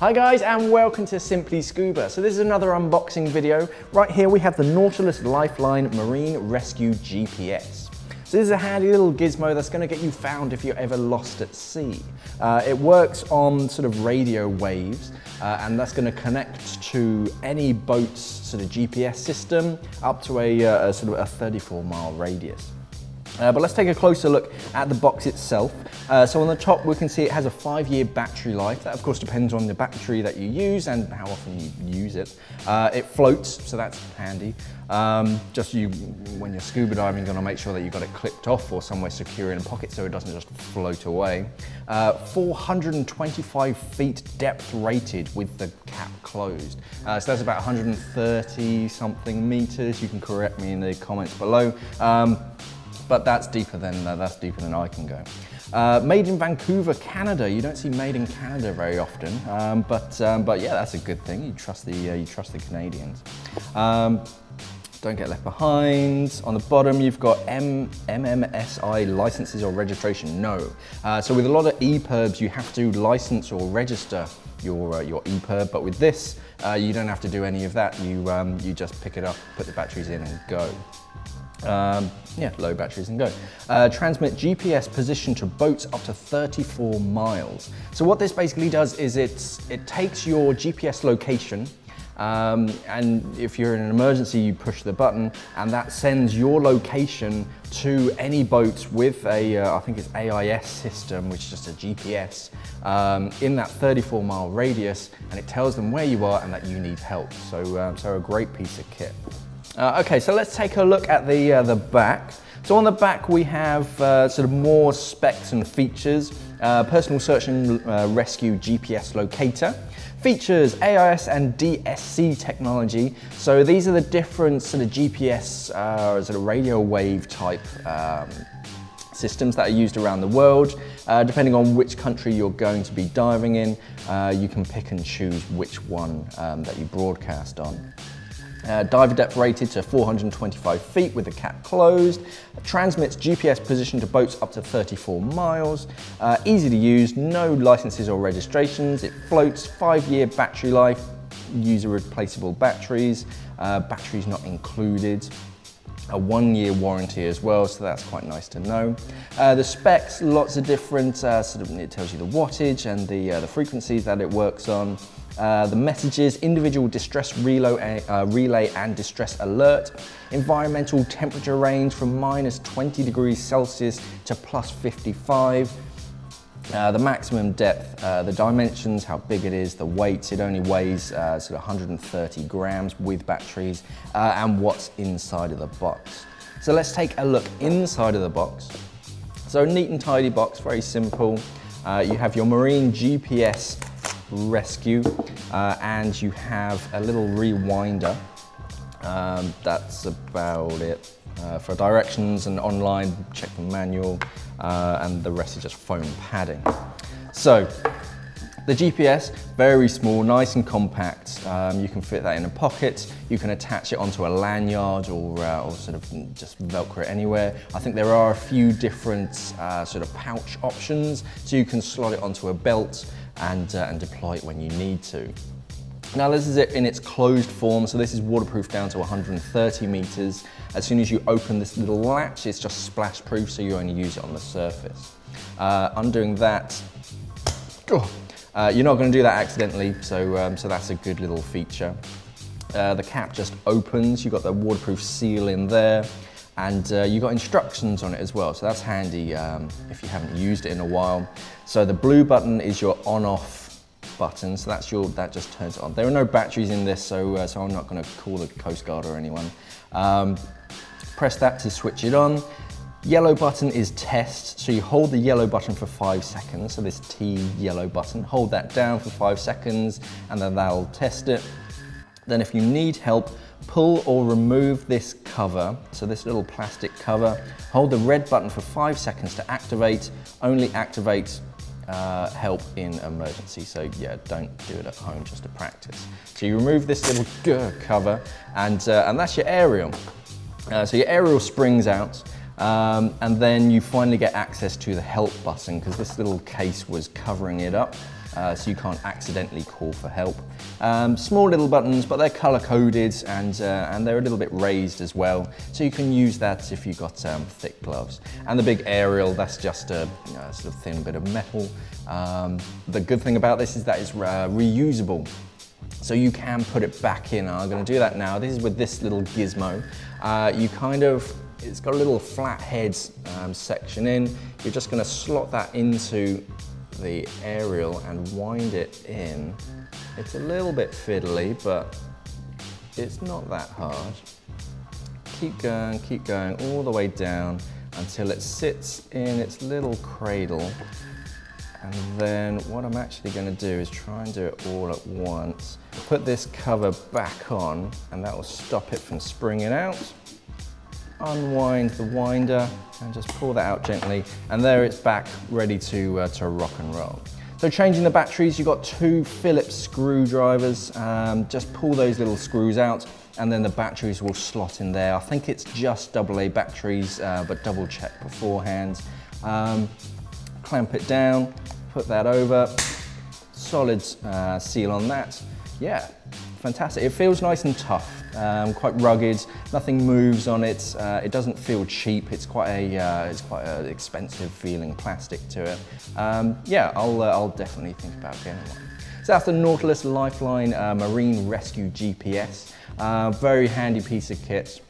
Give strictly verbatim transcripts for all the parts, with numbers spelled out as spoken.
Hi guys, and welcome to Simply Scuba. So this is another unboxing video. Right here we have the Nautilus Lifeline Marine Rescue G P S. So this is a handy little gizmo that's going to get you found if you're ever lost at sea. Uh, it works on sort of radio waves uh, and that's going to connect to any boat's sort of G P S system up to a, uh, a sort of a thirty-four mile radius. Uh, but let's take a closer look at the box itself. Uh, so on the top we can see it has a five year battery life. That of course depends on the battery that you use and how often you use it. Uh, it floats, so that's handy. Um, just you, when you're scuba diving, you're going to make sure that you've got it clipped off or somewhere secure in a pocket so it doesn't just float away. Uh, four hundred twenty-five feet depth rated with the cap closed. Uh, so that's about one hundred thirty something meters. You can correct me in the comments below. Um, But that's deeper than uh, that's deeper than I can go. Uh, made in Vancouver, Canada. You don't see made in Canada very often, um, but um, but yeah, that's a good thing. You trust the uh, you trust the Canadians. Um, don't get left behind. On the bottom, you've got M M S I licenses or registration. No. Uh, so with a lot of E P I R Bs, you have to license or register your uh, your E P I R B, but with this, uh, you don't have to do any of that. You um, you just pick it up, put the batteries in, and go. Um, yeah, low batteries and go. Uh, transmit G P S position to boats up to thirty-four miles. So what this basically does is it's, it takes your G P S location, um, and if you're in an emergency you push the button and that sends your location to any boats with a, uh, I think it's A I S system, which is just a G P S, um, in that thirty-four mile radius, and it tells them where you are and that you need help. So, um, so a great piece of kit. Uh, okay, so let's take a look at the, uh, the back. So on the back we have uh, sort of more specs and features. Uh, personal search and uh, rescue G P S locator. Features A I S and D S C technology. So these are the different sort of G P S, uh, sort of radio wave type um, systems that are used around the world. Uh, depending on which country you're going to be diving in, uh, you can pick and choose which one um, that you broadcast on. Uh, diver depth rated to four hundred twenty-five feet with the cap closed, transmits G P S position to boats up to thirty-four miles, uh, easy to use, no licenses or registrations, it floats, five year battery life, user replaceable batteries, uh, batteries not included, a one year warranty as well, so that's quite nice to know. Uh, the specs, lots of different, uh, sort of, it tells you the wattage and the, uh, the frequencies that it works on. Uh, the messages, individual distress relay, uh, relay and distress alert, environmental temperature range from minus twenty degrees Celsius to plus fifty-five, uh, the maximum depth, uh, the dimensions, how big it is, the weight, it only weighs uh, sort of one hundred thirty grams with batteries, uh, and what's inside of the box. So let's take a look inside of the box. So neat and tidy box, very simple. Uh, you have your marine G P S rescue, uh, and you have a little rewinder. Um, that's about it. Uh, for directions and online, check the manual, uh, and the rest is just foam padding. So the G P S, very small, nice and compact. Um, you can fit that in a pocket. You can attach it onto a lanyard or, uh, or sort of just Velcro it anywhere. I think there are a few different uh, sort of pouch options, so you can slot it onto a belt and, uh, and deploy it when you need to. Now this is it in its closed form, so this is waterproof down to one hundred thirty meters. As soon as you open this little latch, it's just splash proof, so you only use it on the surface. Uh, undoing that, oh, Uh, you're not going to do that accidentally, so, um, so that's a good little feature. Uh, the cap just opens, you've got the waterproof seal in there, and uh, you've got instructions on it as well, so that's handy um, if you haven't used it in a while. So the blue button is your on-off button, so that's your, that just turns it on. There are no batteries in this, so, uh, so I'm not going to call the Coast Guard or anyone. Um, press that to switch it on. Yellow button is test, so you hold the yellow button for five seconds, so this T yellow button, hold that down for five seconds and then that'll test it. Then if you need help, pull or remove this cover, so this little plastic cover, hold the red button for five seconds to activate, only activate uh, help in emergency, so yeah, don't do it at home, just to practice. So you remove this little cover and, uh, and that's your aerial. Uh, so your aerial springs out. Um, and then you finally get access to the help button because this little case was covering it up. uh, so you can't accidentally call for help. Um, small little buttons, but they're color coded and, uh, and they're a little bit raised as well, so you can use that if you've got um, thick gloves. And the big aerial, that's just a you know, sort of thin bit of metal. Um, the good thing about this is that it's uh, reusable. So you can put it back in. I'm gonna do that now. This is with this little gizmo. Uh, you kind of, it's got a little flat head um, section in. You're just gonna slot that into the aerial and wind it in. It's a little bit fiddly, but it's not that hard. Keep going, keep going all the way down until it sits in its little cradle. And then what I'm actually gonna do is try and do it all at once. Put this cover back on and that will stop it from springing out. Unwind the winder and just pull that out gently. And there it's back, ready to, uh, to rock and roll. So changing the batteries, you've got two Phillips screwdrivers. Um, just pull those little screws out and then the batteries will slot in there. I think it's just double A batteries, uh, but double check beforehand. Um, clamp it down. Put that over, solid uh, seal on that. Yeah, fantastic. It feels nice and tough, um, quite rugged. Nothing moves on it. Uh, it doesn't feel cheap. It's quite a, uh, it's quite an expensive feeling plastic to it. Um, yeah, I'll, uh, I'll definitely think about getting one. So that's the Nautilus Lifeline uh, Marine Rescue G P S. Uh, very handy piece of kit.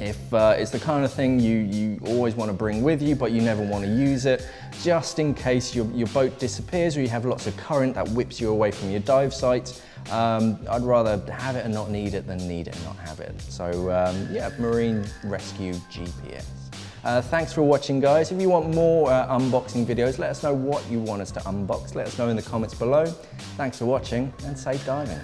If uh, it's the kind of thing you, you always want to bring with you, but you never want to use it, just in case your, your boat disappears or you have lots of current that whips you away from your dive site, um, I'd rather have it and not need it than need it and not have it. So um, yeah, Marine Rescue G P S. Uh, thanks for watching, guys. If you want more uh, unboxing videos, let us know what you want us to unbox. Let us know in the comments below. Thanks for watching and safe diving.